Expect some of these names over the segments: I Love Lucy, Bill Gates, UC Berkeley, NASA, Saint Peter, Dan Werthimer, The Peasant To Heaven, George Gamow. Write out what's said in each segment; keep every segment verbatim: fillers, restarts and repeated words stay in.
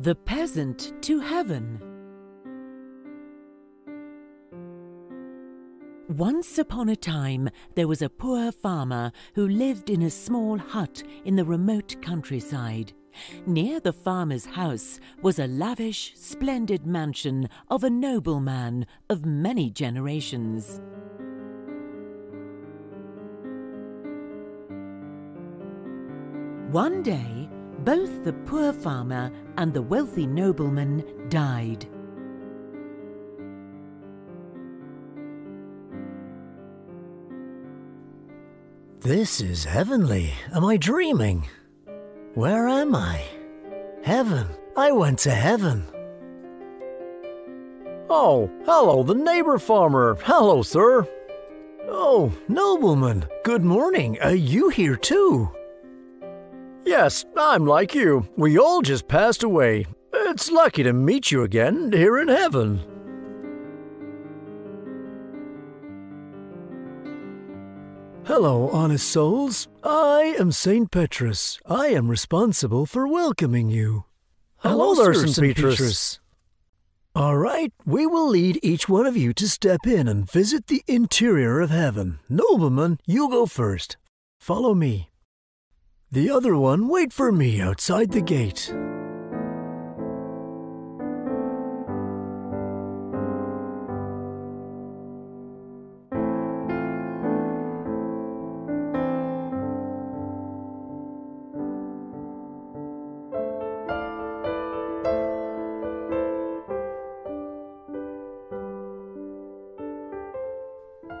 The Peasant to Heaven. Once upon a time, there was a poor farmer who lived in a small hut in the remote countryside. Near the farmer's house was a lavish, splendid mansion of a nobleman of many generations. One day, both the poor farmer and the wealthy nobleman died. This is heavenly. Am I dreaming? Where am I? Heaven. I went to heaven. Oh, hello, the neighbor farmer. Hello, sir. Oh, nobleman. Good morning. Are you here too? Yes, I'm like you. We all just passed away. It's lucky to meet you again here in heaven. Hello, honest souls. I am Saint Petrus. I am responsible for welcoming you. Hello, Hello there, Saint Petrus. Petrus. All right, we will lead each one of you to step in and visit the interior of heaven. Nobleman, you go first. Follow me. The other one, wait for me outside the gate.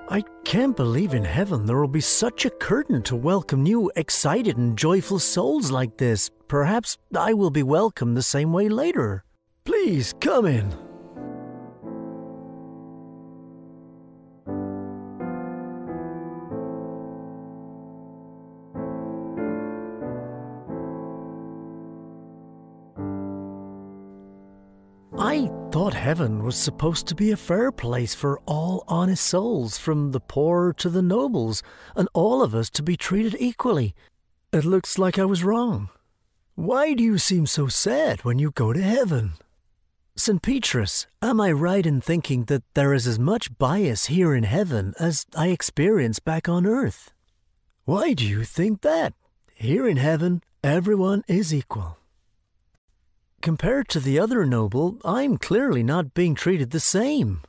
I can't believe in heaven there will be such a curtain to welcome new, excited and joyful souls like this. Perhaps I will be welcomed the same way later. Please come in. I thought heaven was supposed to be a fair place for all honest souls, from the poor to the nobles, and all of us to be treated equally. It looks like I was wrong. Why do you seem so sad when you go to heaven? Saint Petrus, am I right in thinking that there is as much bias here in heaven as I experience back on earth? Why do you think that? Here in heaven, everyone is equal. Compared to the other noble, I'm clearly not being treated the same.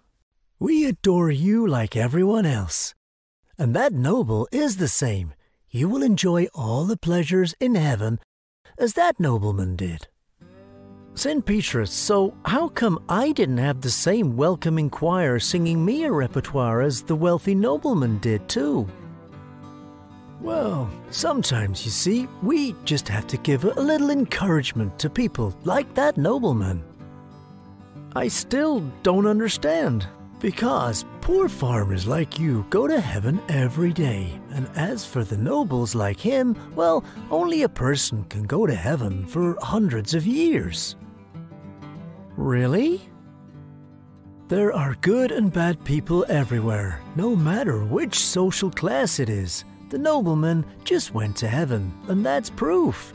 We adore you like everyone else. And that noble is the same. You will enjoy all the pleasures in heaven as that nobleman did. Saint Petrus, so how come I didn't have the same welcoming choir singing me a repertoire as the wealthy nobleman did too? Well, sometimes, you see, we just have to give a little encouragement to people like that nobleman. I still don't understand, because poor farmers like you go to heaven every day, and as for the nobles like him, well, only a person can go to heaven for hundreds of years. Really? There are good and bad people everywhere, no matter which social class it is. The nobleman just went to heaven, and that's proof.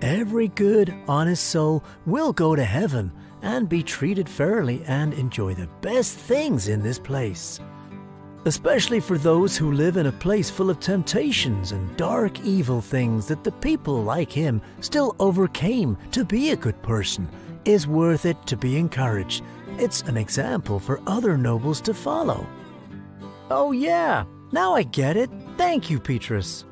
Every good, honest soul will go to heaven and be treated fairly and enjoy the best things in this place. Especially for those who live in a place full of temptations and dark, evil things that the people like him still overcame to be a good person, is worth it to be encouraged. It's an example for other nobles to follow. Oh yeah, now I get it. Thank you, Petrus.